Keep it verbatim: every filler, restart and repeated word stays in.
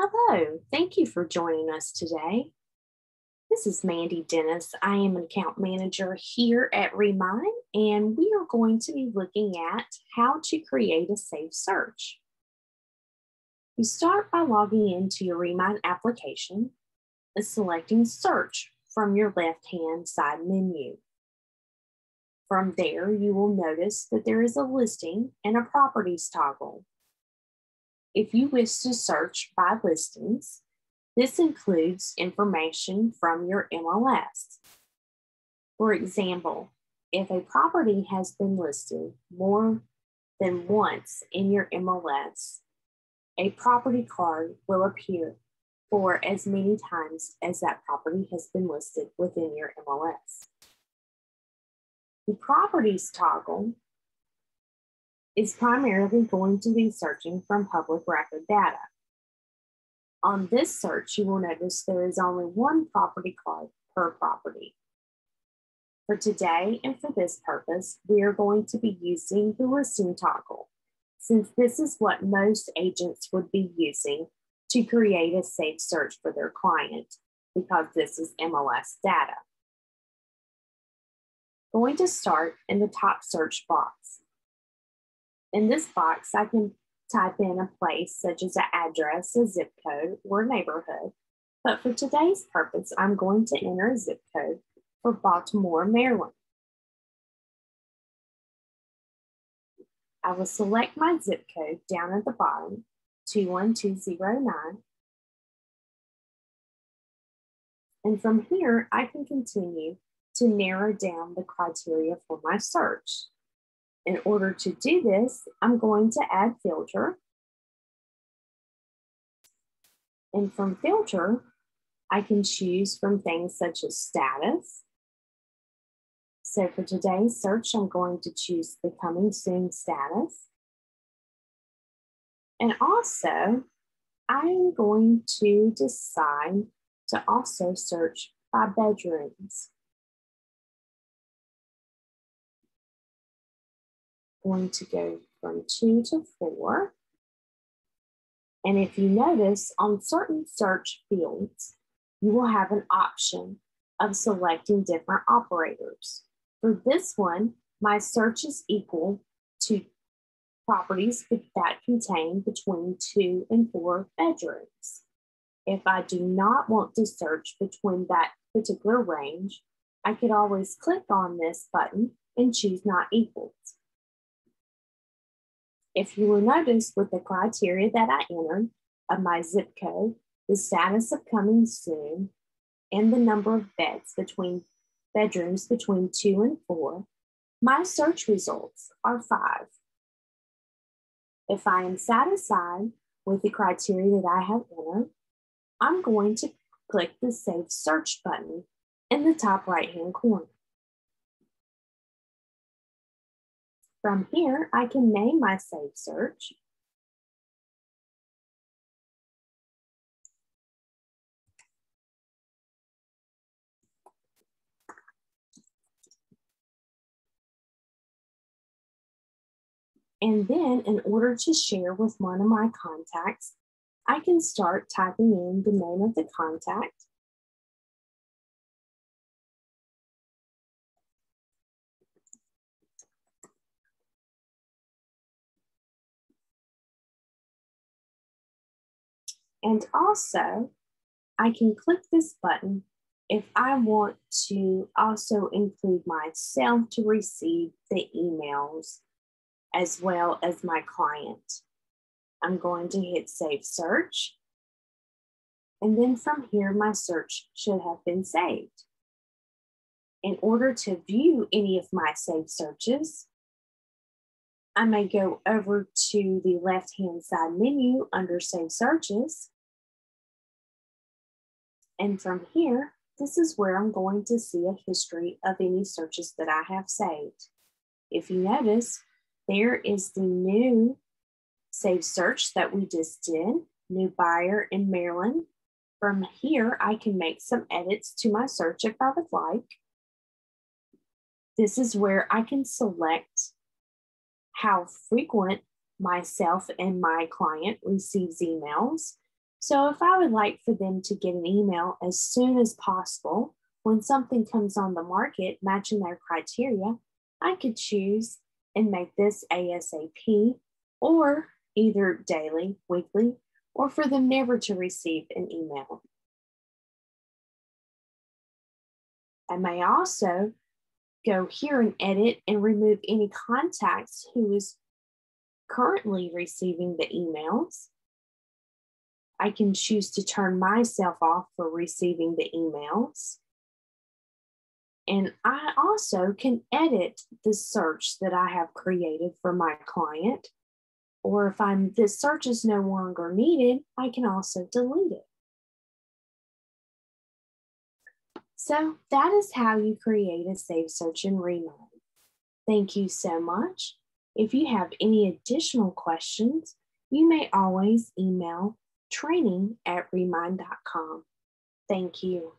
Hello, thank you for joining us today. This is Mandy Dennis. I am an account manager here at Remine, and we are going to be looking at how to create a safe search. You start by logging into your Remine application and selecting Search from your left-hand side menu. From there, you will notice that there is a listing and a properties toggle. If you wish to search by listings, this includes information from your M L S. For example, if a property has been listed more than once in your M L S, a property card will appear for as many times as that property has been listed within your M L S. The properties toggle is primarily going to be searching from public record data. On this search, you will notice there is only one property card per property. For today and for this purpose, we are going to be using the listing toggle, since this is what most agents would be using to create a safe search for their client, because this is M L S data. Going to start in the top search box. In this box, I can type in a place such as an address, a zip code, or neighborhood. But for today's purpose, I'm going to enter a zip code for Baltimore, Maryland. I will select my zip code down at the bottom, two one two zero nine. And from here, I can continue to narrow down the criteria for my search. In order to do this, I'm going to add filter. And from filter, I can choose from things such as status. So for today's search, I'm going to choose the coming soon status. And also, I'm going to decide to also search by bedrooms. Going to go from two to four. And if you notice, on certain search fields, you will have an option of selecting different operators. For this one, my search is equal to properties that contain between two and four bedrooms. If I do not want to search between that particular range, I could always click on this button and choose not equals. If you will notice, with the criteria that I entered of my zip code, the status of coming soon, and the number of beds between bedrooms between two and four, my search results are five. If I am satisfied with the criteria that I have entered, I'm going to click the Save Search button in the top right-hand corner. From here, I can name my safe search. And then, in order to share with one of my contacts, I can start typing in the name of the contact. And also, I can click this button if I want to also include myself to receive the emails as well as my client. I'm going to hit Save Search. And then from here, my search should have been saved. In order to view any of my saved searches, I may go over to the left-hand side menu under Save Searches. And from here, this is where I'm going to see a history of any searches that I have saved. If you notice, there is the new Save Search that we just did, New Buyer in Maryland. From here, I can make some edits to my search if I would like. This is where I can select how frequent myself and my client receives emails. So if I would like for them to get an email as soon as possible when something comes on the market matching their criteria, I could choose and make this ASAP, or either daily, weekly, or for them never to receive an email. I may also go here and edit and remove any contacts who is currently receiving the emails. I can choose to turn myself off for receiving the emails. And I also can edit the search that I have created for my client. Or if I'm, this search is no longer needed, I can also delete it. So that is how you create a saved search in Remine. Thank you so much. If you have any additional questions, you may always email training at remine dot com. Thank you.